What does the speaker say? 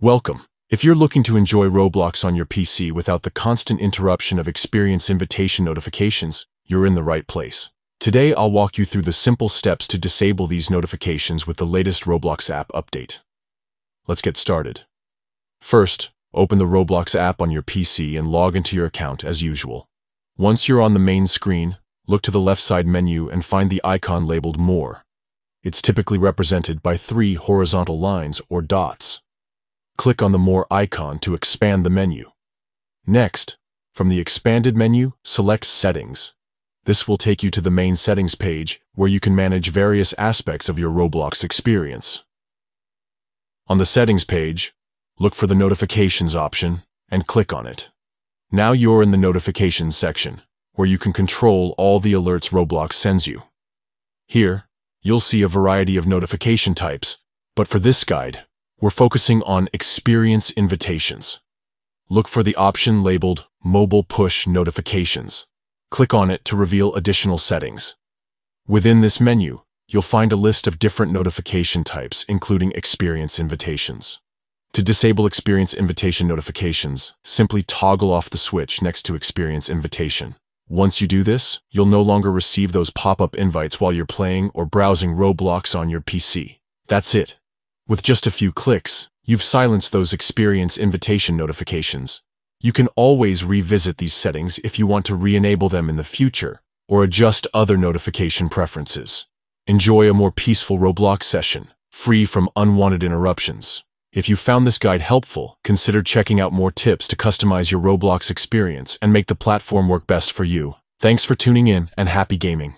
Welcome. If you're looking to enjoy Roblox on your PC without the constant interruption of experience invitation notifications, you're in the right place. Today I'll walk you through the simple steps to disable these notifications with the latest Roblox app update. Let's get started. First, open the Roblox app on your PC and log into your account as usual. Once you're on the main screen, look to the left side menu and find the icon labeled More. It's typically represented by three horizontal lines or dots. Click on the More icon to expand the menu. Next, from the expanded menu, select Settings. This will take you to the main settings page, where you can manage various aspects of your Roblox experience. On the settings page, look for the Notifications option and click on it. Now you're in the Notifications section, where you can control all the alerts Roblox sends you. Here, you'll see a variety of notification types, but for this guide, we're focusing on experience invitations. Look for the option labeled Mobile Push Notifications. Click on it to reveal additional settings. Within this menu, you'll find a list of different notification types, including experience invitations. To disable experience invitation notifications, simply toggle off the switch next to experience invitation. Once you do this, you'll no longer receive those pop-up invites while you're playing or browsing Roblox on your PC. That's it. With just a few clicks, you've silenced those experience invitation notifications. You can always revisit these settings if you want to re-enable them in the future, or adjust other notification preferences. Enjoy a more peaceful Roblox session, free from unwanted interruptions. If you found this guide helpful, consider checking out more tips to customize your Roblox experience and make the platform work best for you. Thanks for tuning in, and happy gaming!